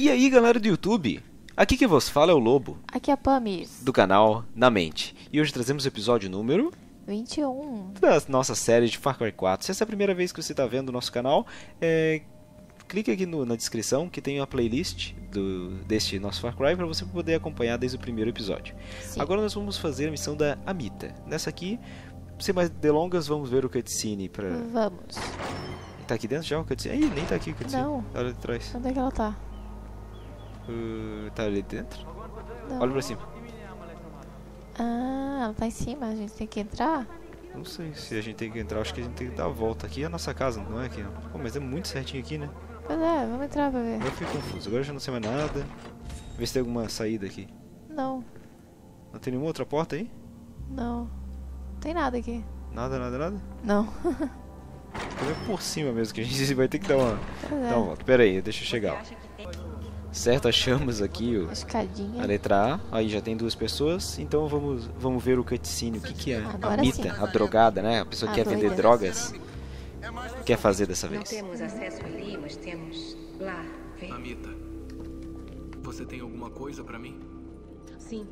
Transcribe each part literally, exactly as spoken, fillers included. E aí galera do YouTube, aqui que vos fala é o Lobo, aqui é a Pamis, do canal Na Mente, e hoje trazemos o episódio número vinte e um da nossa série de Far Cry quatro, se essa é a primeira vez que você está vendo o nosso canal, é... clique aqui no, na descrição que tem a playlist do, deste nosso Far Cry para você poder acompanhar desde o primeiro episódio. Sim. Agora nós vamos fazer a missão da Amita, nessa aqui, sem mais delongas, vamos ver o cutscene para... Vamos. Tá aqui dentro já o cutscene? Ih, nem tá aqui o cutscene. Não. Olha ali atrás. Onde é que ela tá? Uh, tá ali dentro? Não. Olha pra cima. Ah, ela tá em cima, a gente tem que entrar? Não sei se a gente tem que entrar, acho que a gente tem que dar a volta. Aqui é a nossa casa, não é aqui não. Pô, mas é muito certinho aqui, né? Pois é, vamos entrar pra ver. Agora eu fico confuso, agora eu já não sei mais nada. Vê se tem alguma saída aqui. Não. Não tem nenhuma outra porta aí? Não. Não tem nada aqui. Nada, nada, nada? Não. É por cima mesmo que a gente vai ter que dar uma, é. dar uma volta. Pera aí, deixa eu chegar. Certo, achamos aqui o, a letra A. Aí já tem duas pessoas, então vamos, vamos ver o cutscene. O que, que é? Agora a Amita, a drogada, né? A pessoa que quer vender drogas. O que quer fazer dessa vez? Não temos acesso ali, mas temos lá. Vem. Amita, você tem alguma coisa pra mim? Sim.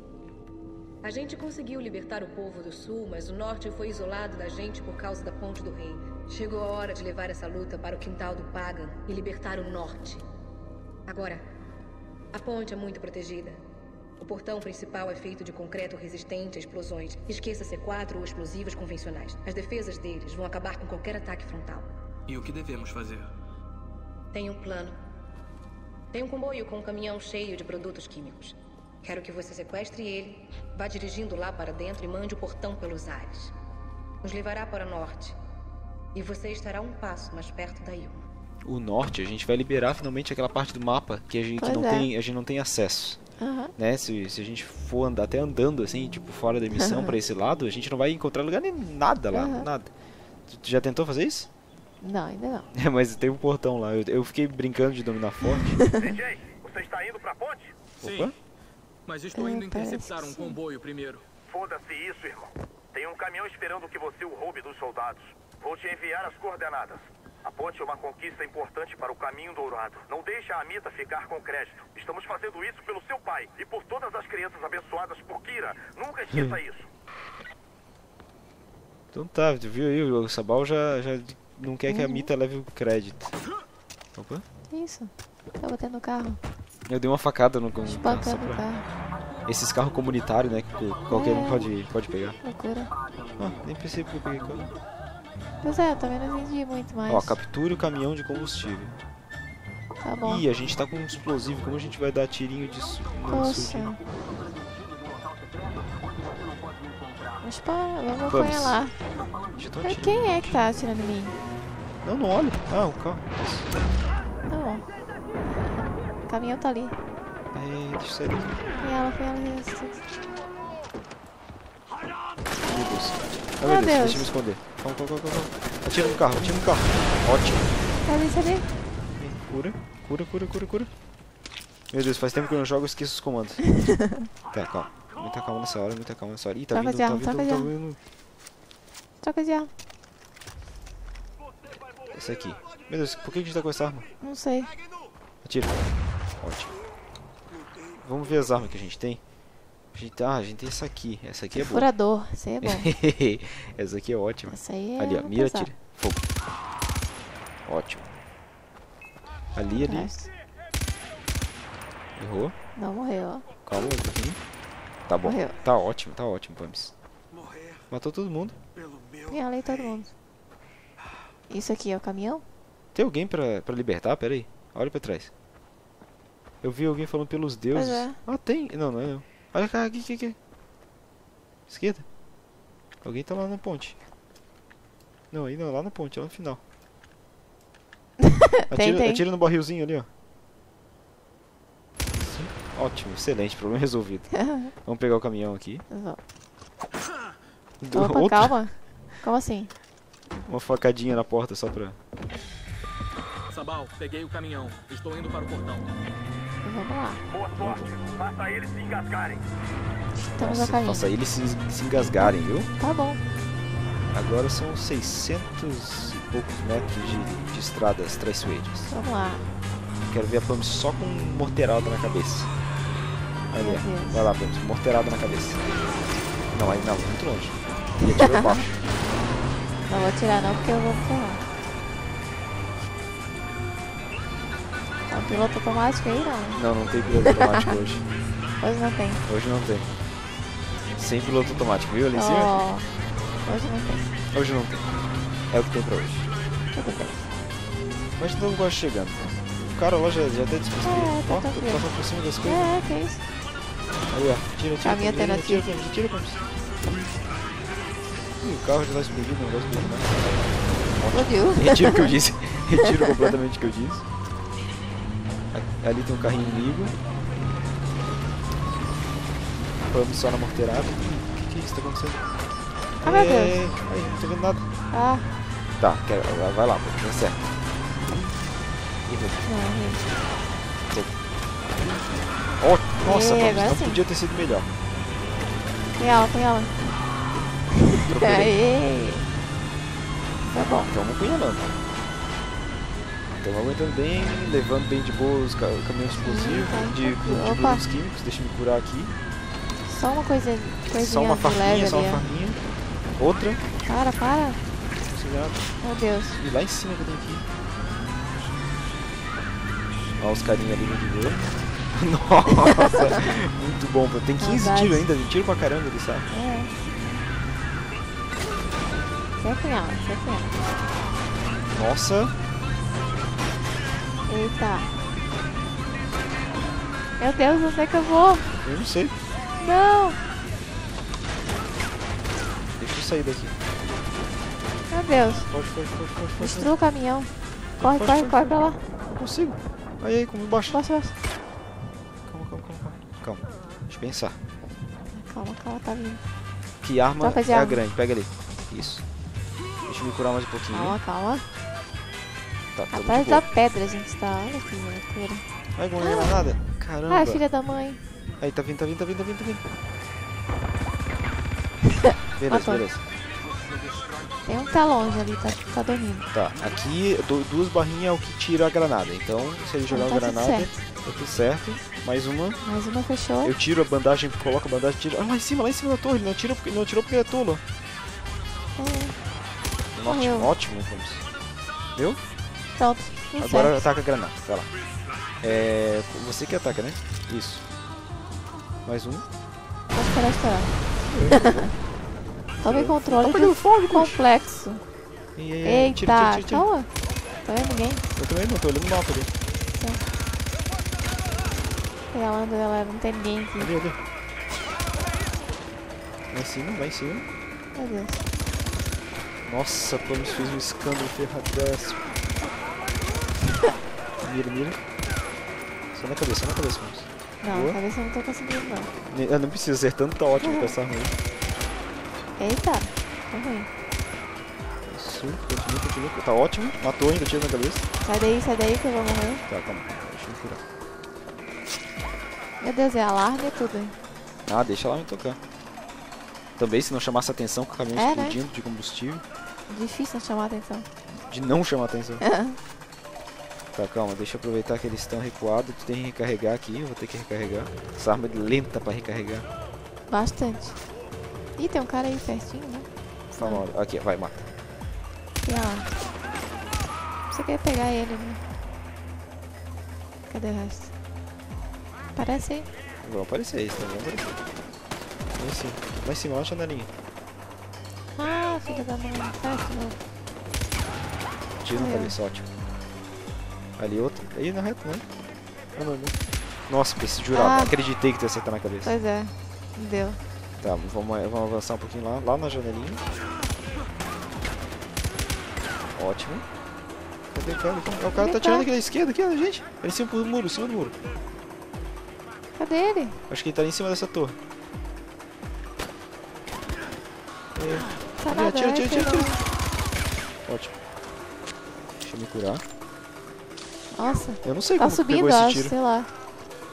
A gente conseguiu libertar o povo do sul, mas o norte foi isolado da gente por causa da ponte do rei. Chegou a hora de levar essa luta para o quintal do Pagan e libertar o norte. Agora, a ponte é muito protegida. O portão principal é feito de concreto resistente a explosões. Esqueça C quatro ou explosivos convencionais. As defesas deles vão acabar com qualquer ataque frontal. E o que devemos fazer? Tem um plano. Tem um comboio com um caminhão cheio de produtos químicos. Quero que você sequestre ele, vá dirigindo lá para dentro e mande o portão pelos ares. Nos levará para o norte. E você estará um passo mais perto da Yuma. O norte, a gente vai liberar finalmente aquela parte do mapa que a gente, não, é. tem, a gente não tem acesso. Uhum. Né? Se, se a gente for andar, até andando assim, tipo, fora da missão, uhum, para esse lado, a gente não vai encontrar lugar nem nada lá. Uhum. Nada. Tu, tu já tentou fazer isso? Não, ainda não. É, mas tem um portão lá. Eu, eu fiquei brincando de dominar forte. D J, você está indo para a ponte? Sim. Opa. Mas estou eu indo interceptar um comboio primeiro. Foda-se isso, irmão. Tem um caminhão esperando que você o roube dos soldados. Vou te enviar as coordenadas. A ponte é uma conquista importante para o Caminho Dourado. Não deixe a Amita ficar com crédito. Estamos fazendo isso pelo seu pai e por todas as crianças abençoadas por Kirat. Nunca esqueça hum. isso. Então tá, viu aí, o Sabal já, já não quer uhum. que a Amita leve o crédito. Opa. Que isso? Tá batendo no carro. Eu dei uma facada no, no carro. Pra... carro. Esses carros comunitários, né, que qualquer é. um pode, pode pegar. Loucura. Ah, nem pensei que eu peguei carro. Pois é, eu também não entendi muito mais. Ó, capture o caminhão de combustível. Tá bom. Ih, a gente tá com um explosivo, como a gente vai dar tirinho disso? Poxa. Mas para, vamos apanhar lá. Mas quem é que tá atirando em mim? Não, não olha. Ah, o carro. Tá bom. O caminhão tá ali. É, deixa eu sair daqui. Foi ela, foi ela. Meu Deus. Ah, meu Deus, Deus, deixa eu me esconder. Calma, calma, calma, calma. Atira no carro, atira no carro. Ótimo. Cadê, cadê? Cura, cura, cura, cura, cura. Meu Deus, faz tempo que eu não jogo, eu esqueço os comandos. Tá, calma. Muita calma nessa hora, muita calma nessa hora. Ih, tá vindo, tá vindo, tá vindo. Esse aqui. Meu Deus, por que a gente tá com essa arma? Não sei. Atira. Ótimo. Vamos ver as armas que a gente tem. Ah, a gente tem essa aqui. Essa aqui é boa. Furador, essa aí é boa. Essa aqui é ótima. Essa aí é... Ali, ó. Mira, tira. Fogo. Ótimo. Ali, ali. Errou. Não, morreu. Calma, um pouquinho. Tá bom. Morreu. Tá ótimo, tá ótimo, Pamis. Matou todo mundo. E além todo mundo. Isso aqui é o caminhão? Tem alguém pra, pra libertar? Pera aí. Olha pra trás. Eu vi alguém falando pelos deuses. É. Ah, tem. Não, não é eu. Olha cá, aqui, aqui, aqui. Esquerda. Alguém tá lá na ponte. Não, aí não, lá na ponte, lá no final. Atira, tem, tem. atira no barrilzinho ali, ó. Isso. Ótimo, excelente, problema resolvido. Vamos pegar o caminhão aqui. Do, Opa, outro? Calma. Como assim? Uma facadinha na porta só pra... Sabal, peguei o caminhão. Estou indo para o portão. Vamos lá. Boa sorte. Faça eles se engasgarem. Estamos a caminho. Faça eles se, se engasgarem, viu? Tá bom. Agora são seiscentos e poucos metros de, de estradas traiçoeiras. Vamos lá. Quero ver a Pam só com morteirada na cabeça. Vai, vai lá, Pam. Morteirada na cabeça. Não, aí não. Muito longe. E atirou baixo. Não vou atirar não, porque eu vou pular. Tem piloto automático aí, não? Não, não tem piloto automático hoje. Hoje não tem. Hoje não tem. Sem piloto automático, viu, ali em cima? Oh, hoje não tem. Hoje não tem. É o que tem pra hoje. Tudo bem. Mas não gosto chegando, cara. O cara lá já, já até desconstruiu. É, ó, tá por cima das coisas. É, que é isso. Aí, ó. Tira, tira. A minha tira, tira, tira, tira, tira. Ih, o carro já tá explodindo, não vai explodir mais. Explodiu. Retiro o que eu disse. Retiro completamente o que eu disse. Ali tem um carrinho inimigo. Vamos só na morteirada. O que, que é isso? Tá acontecendo? Ah, meu Deus. Aí, não tô vendo nada. Ah. Tá, quero, vai lá, pô. Dá certo. Ih, meu Deus. Não, oh, nossa, e, não sim. Podia ter sido melhor. Tem ela, tem ela. Aê. Tá bom, então não cunhando. Estamos aguentando bem, levando bem de boa os caminhões explosivos, tá, de, de produtos químicos. Deixa eu me curar aqui. Só uma coisa, só uma farminha, só uma farminha. Outra. Para, para. Meu Deus. E lá em cima que tem aqui. Olha os carinha ali no nível. Nossa, muito bom. Tem quinze tiros ainda, tem tiro pra caramba ali, sabe? É. Sem final, sem final. Nossa. Eita. Meu Deus, não sei que eu vou. Eu não sei. Não! Deixa eu sair daqui. Meu Deus! Pode, pode, pode, pode, destrua o caminhão. Corre, pode, corre, pode, corre, corre, corre pra lá. Não consigo. Aí, aí, como embaixo. Baixa, baixa. Calma, calma, calma. Calma. Deixa eu pensar. Calma, calma, tá vindo. Que arma é arma. A grande? Pega ali. Isso. Deixa eu me curar mais um pouquinho. Calma, calma. Tá, tá atrás da pedra a gente tá. Olha que loucura. Ai, não leva nada. Caramba. Ai, filha da mãe. Aí, tá vindo, tá vindo, tá vindo, tá vindo, tá vindo. Beleza, matou. Beleza. Tem um que tá longe ali, tá, tá dormindo. Tá, aqui do, duas barrinhas é o que tira a granada. Então, se ele jogar então, uma tá granada, tudo tá tudo certo. Mais uma. Mais uma, fechou. Eu tiro a bandagem, coloco a bandagem, tiro. Ah, lá em cima, lá em cima da torre. Ele não atirou porque, não atirou porque ele é tolo. É. Ótimo, ótimo. Viu? Pronto, tudo agora certo. Ataca a granada, vai lá. É, você que ataca, né? Isso. Mais um. Pode parar de estourar. Tome controle do fogo complexo. E, e, eita, tira, tira, tira, tira. Calma. Não tô vendo ninguém. Eu também não, tô olhando o mapa ali. Tá. Galera, não tem ninguém aqui. Cadê, cadê? Vai em cima, vai em cima. Meu Deus. Nossa, a Pâmis fez um escândalo ferradaço. Mira, mira. Só na cabeça, só na cabeça, Pâmis. Não, boa. Cabeça eu não tô conseguindo não. Eu não preciso, acertando tá ótimo com essa arma aí. Eita, tá ruim. Isso, continua, continua, tá ótimo. Matou ainda, tiro na cabeça. Sai daí, sai daí que eu vou morrer. Tá, calma, deixa eu curar. Meu Deus, é alarme e tudo, hein? Ah, deixa ela me tocar. Também se não chamasse atenção com o caminhão é, explodindo, né? De combustível. Difícil não chamar atenção. De não chamar atenção. Tá, calma, deixa eu aproveitar que eles estão recuados. Tu tem que recarregar aqui, eu vou ter que recarregar. Essa arma é lenta pra recarregar. Bastante. Ih, tem um cara aí pertinho, né? Calma, ah. Aqui, vai, mata. E ó. Você quer pegar ele, né? Cadê o resto? Aparece aí. Vão aparecer, isso também vão aparecer. Vai em cima, vai em cima, olha a janelinha. Ah, filha da mãe, sai de novo. Tira na cabeça, ótimo. Ali outra. Aí na reta, né? Ah, não, não. Nossa, preciso jurar. Ah. Não acreditei que tu ia acertar na cabeça. Pois é. Deu. Tá, vamos, vamos avançar um pouquinho lá. Lá na janelinha. Ótimo. Cadê o cara? Cadê o cara? Tá atirando aqui da esquerda, aqui, gente. Ele em cima do muro, em cima do muro. Cadê ele? Acho que ele tá ali em cima dessa torre. É. Tá ali, atira, atira, atira, atira. Ótimo. Deixa eu me curar. Nossa, eu não sei tá como subindo, pegou esse tiro. Acho, sei lá.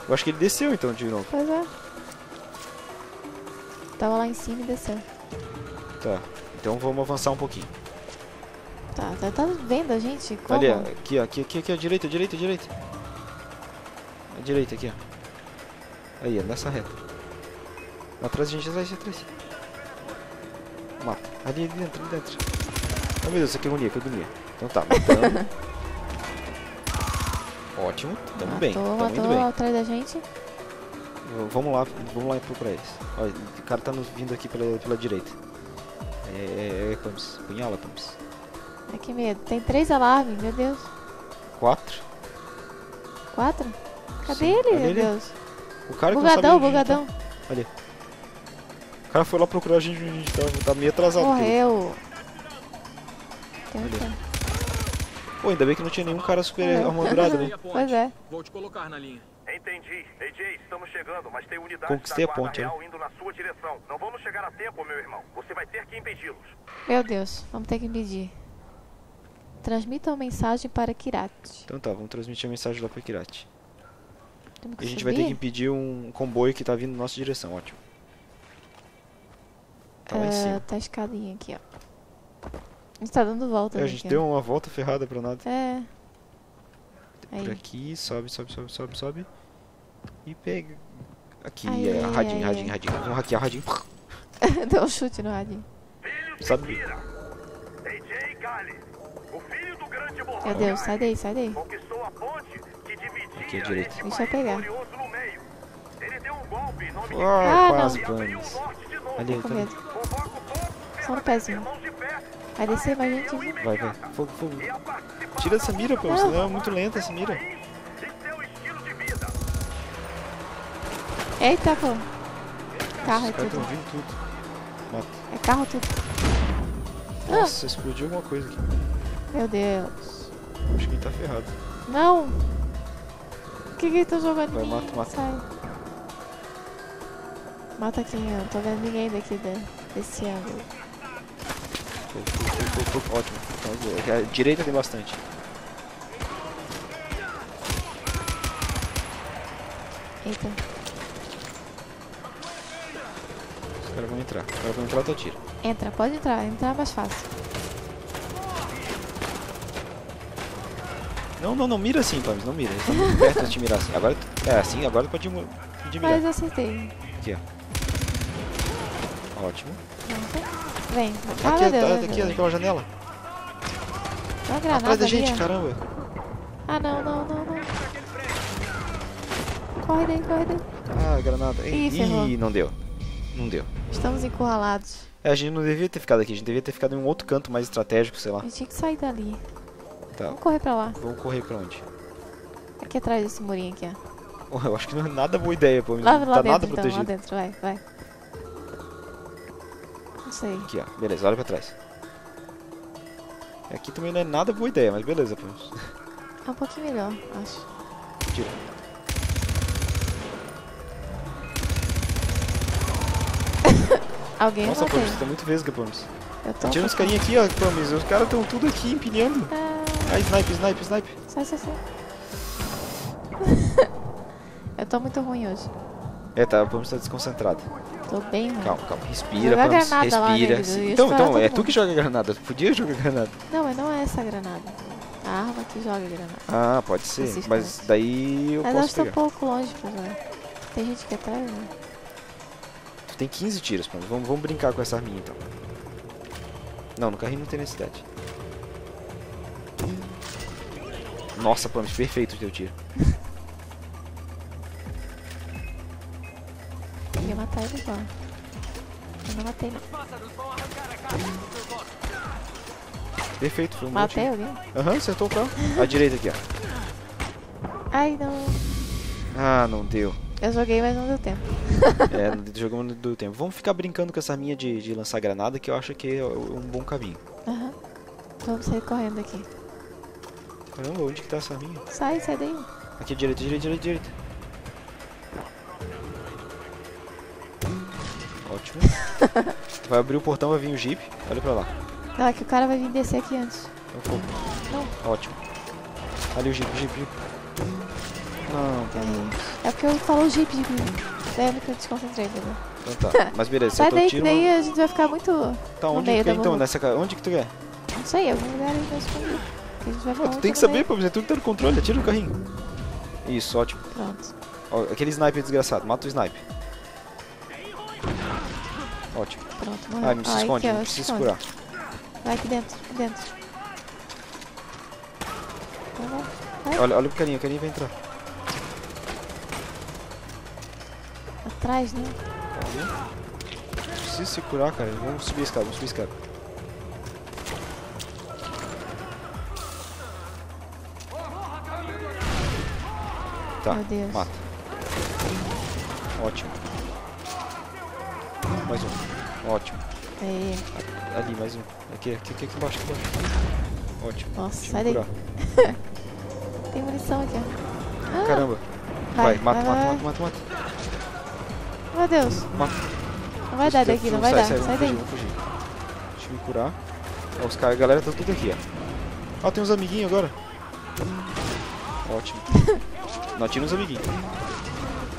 Eu acho que ele desceu então de novo. Pois é. Tava lá em cima e desceu. Tá, então vamos avançar um pouquinho. Tá, tá, tá vendo a gente? Como? Olha, aqui, ó, aqui, aqui, aqui, à direita, à direita, à direita. à direita aqui, ó. Aí, nessa reta. Lá atrás, a gente atrás, atrás. Mata. Ali, ali dentro, ali dentro. Oh, meu Deus, isso aqui é agonia, que agonia. Então tá, matamos. Ótimo, tamo matou, bem. Tamo matou, indo bem. Atrás da gente. Vamos lá, vamos lá procurar eles. Olha, o cara tá nos vindo aqui pela, pela direita. É, é, é, Pumps. Punhala, Pumps. Ai, que medo. Tem três alarmes, meu Deus. Quatro. Quatro? Cadê Sim. ele, Cadê meu ele? Deus? O cara bugadão, que não sabe bugadão. Tá. Olha. O cara foi lá procurar a gente, a gente tava, tá meio atrasado. Morreu. Olha. Pô, ainda bem que não tinha nenhum cara super é. armadurado, né? Pois é. Vou te colocar na linha. Entendi. A J, estamos chegando, mas tem unidade Conquistei da guarda a ponte, real né? indo na sua direção. Não vamos chegar a tempo, meu irmão. Você vai ter que impedi-los. Meu Deus, vamos ter que impedir. Transmita uma mensagem para Kirat. Então tá, vamos transmitir a mensagem lá para Kirat. E a gente vai ter que impedir um comboio que tá vindo na nossa direção, ótimo. Tá uh, lá em cima. Tá a escadinha aqui, ó. A gente tá dando volta. É, a gente aqui, deu né? uma volta ferrada pra nada. É. Por Aí. aqui, sobe, sobe, sobe, sobe, sobe. E pega. Aqui, aí, é, radinho, aí, radinho, aí. radinho. Vamos hackear, radinho. Deu um chute no radinho. Sabe? Meu Deus, sai daí, sai daí. Aqui à direita. Deixa eu pegar. Ah, quase, vamos. Ali, ali, ali. Só um pezinho. Vai descer, vai gente. Vai, vai. Fogo, fogo. Tira essa mira, pô. Senão é muito lenta essa mira. Eita, pô. Carro é tudo. Vindo tudo. Mata. É carro tudo. Nossa, ah. explodiu alguma coisa aqui. Meu Deus. Acho que ele tá ferrado. Não. O que que ele tá jogando? Vai, mata, mata. Sai. Mata aqui, eu não tô vendo ninguém daqui da, desse ângulo. Ótimo. Então, a direita tem bastante. Eita. Os caras vão entrar. Os caras vão entrar, eu tiro. Entra, pode entrar. Entrar é mais fácil. Não, não, não. Mira assim, Thomas. Não mira. Eles estão muito perto de te mirar assim. Agora, é assim, agora pode mirar. Mas eu acertei. Aqui, ó. Ótimo. Vem. Ah, aqui, tá, aqui, naquela janela. Uma granada atrás da gente, ali, caramba. Ah, não, não, não, não. Corre daí, corre daí. Ah, granada. Ih, Ih, Ih não deu. Não deu. Estamos encurralados. É, a gente não devia ter ficado aqui. A gente devia ter ficado em um outro canto mais estratégico, sei lá. A gente tinha que sair dali. Tá. Vamos correr pra lá. Vamos correr pra onde? Aqui atrás desse murinho aqui, ó. Eu acho que não é nada boa ideia, pô. Não lá, tá lá dentro, nada então, protegido. Lá dentro, vai, vai. Sei. Aqui, ó. Beleza, olha pra trás. Aqui também não é nada boa ideia, mas beleza, pô. É um pouquinho melhor, acho. Tira. Alguém Nossa, Poms, você tá muito vesga, Poms. Tira uns carinha aqui, ó, Poms. Os caras estão tudo aqui empilhando. Ah, ah snipe, snipe, snipe. Sai, sai, sai. Eu tô muito ruim hoje. É, tá, o Poms tá desconcentrado. Tô bem, mano. Calma, calma, respira, vamos, respira. Então, então, é tu que joga granada, tu podia jogar granada. Não, mas não é essa granada. A arma que joga granada. Ah, pode ser, mas daí eu posso pegar. Mas eu tô um pouco longe, pô. Tem gente que atrás, né? Tu tem quinze tiros, pô. Vamos, vamos brincar com essa arminha, então. Não, no carrinho não tem necessidade. Nossa, pô, perfeito o teu tiro. Eu ia matar ele agora. Eu não matei não. Perfeito, foi um matei monte. Alguém? Aham, uhum, acertou o carro. À direita aqui, ó. Ai, não. Ah, não deu. Eu joguei, mas não deu tempo. É, jogamos, não deu tempo. Vamos ficar brincando com essa minha de, de lançar granada, que eu acho que é um bom caminho. Aham. Uhum. Vamos sair correndo aqui. Caramba, onde que tá essa minha? Sai, sai daí. Aqui, à direita, à direita, à direita, à direita. Ótimo. Vai abrir o portão, vai vir o jeep. Olha pra lá. Não, é que o cara vai vir descer aqui antes. Não. Ótimo. Ali o jeep, jeep, jeep. Não, tá. É porque eu falo jeep, jeep. Lembra que eu desconcentrei, entendeu? Então tá. Mas beleza, sai daí, tiro, que daí a gente vai ficar muito. Tá, onde que quer então? Nessa ca... Onde que tu quer? Não sei, algum lugar a gente vai esconder. A gente vai ficar. Ah, tu tem que saber, pô, você é tudo que tá no controle. Atira o carrinho. Isso, ótimo. Pronto. Ó, aquele sniper desgraçado, mata o sniper. Ótimo. Pronto, morreu. Ai, não se esconde, não precisa se curar. Vai aqui dentro, aqui dentro. Vai. Olha, olha o carinha, o carinha vai entrar. Atrás, né? Não precisa se curar, cara. Vamos subir a escada, vamos subir a escada. Tá, meu Deus. Mata. Ótimo. Mais um. Ótimo. Aí. Ali, mais um. Aqui, aqui, aqui, aqui embaixo, aqui embaixo. Ótimo. Nossa, deixa sai daí. Tem munição aqui, ó. Caramba. Vai, vai, mata, vai, mata, vai, mata, mata, mata, mata. Meu Deus. Mata. Não vai dar daqui, não vai dar. Sai, sai, sai, sai daí. Fugir, deixa eu me curar. Ó, os caras, a galera tá tudo aqui, ó. Ó, tem uns amiguinhos agora. Ótimo. Não atira os amiguinhos.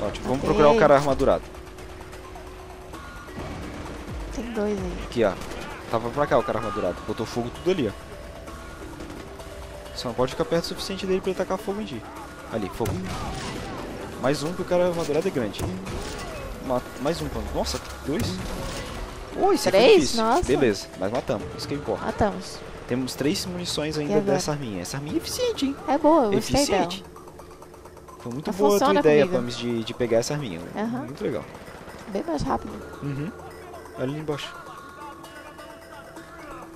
Ótimo, vamos okay. procurar o cara armadurado. Tem dois aí. Aqui, ó. Tava pra cá o cara armadurado. Botou fogo tudo ali, ó. Só não pode ficar perto o suficiente dele pra ele tacar fogo em ti. Ali, fogo. Mais um que o cara armadurado é grande. Mais um, quando. Nossa, dois? Ui, isso aqui é difícil. Nossa. Beleza, mas matamos. Isso que importa. Matamos. Temos três munições ainda dessa arminha. Essa arminha é eficiente, hein? É boa, eu gostei dela. Foi muito boa a tua ideia, Pamis, de, de pegar essa arminha. Né? Uhum. Muito legal. Bem mais rápido. Uhum. Olha ali embaixo.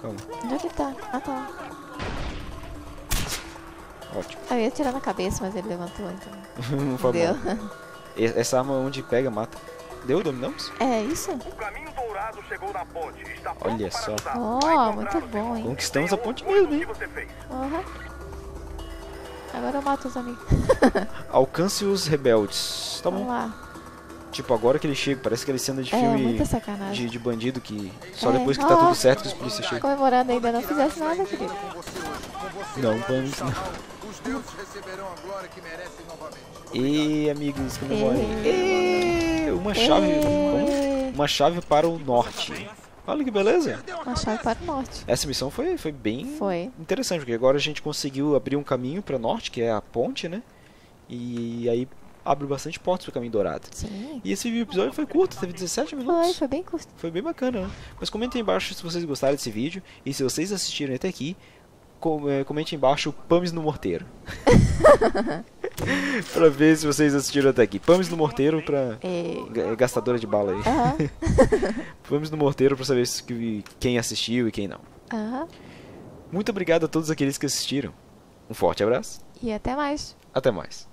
Calma. Onde é que tá? Ah, tá lá. Ótimo. Eu ia tirar na cabeça, mas ele levantou, então. Não foi bom. Essa arma onde pega, mata. Deu? Dominamos? É, isso. O Caminho Dourado chegou na ponte. Está olha só. Oh, muito bom, hein? Conquistamos a ponte mesmo, hein? Uhum. Agora eu mato os amigos. Alcance os rebeldes. Tá bom. Lá. Tipo, agora que ele chega, parece que ele cena de é, filme de, de bandido que só é. depois que oh, tá tudo certo que os polícias chegam. Comemorando ainda, não fizesse nada, querido. Não, vamos não. E amigos, comemorem. E... Uma chave. E... Uma chave para o norte. Olha que beleza! Uma chave para o norte. Essa missão foi, foi bem foi. interessante, porque agora a gente conseguiu abrir um caminho para o norte, que é a ponte, né? E aí abre bastante portas para o Caminho Dourado. Sim. E esse episódio foi curto, teve dezessete minutos. Foi, foi bem curto. Foi bem bacana, né? Mas comentem aí embaixo se vocês gostaram desse vídeo, e se vocês assistiram até aqui, com, é, comentem embaixo Pamis no Morteiro. Pra ver se vocês assistiram até aqui. Pamis no Morteiro pra... É... Gastadora de bala aí. Uhum. Pamis no Morteiro pra saber se... quem assistiu e quem não. Uhum. Muito obrigado a todos aqueles que assistiram. Um forte abraço. E até mais. Até mais.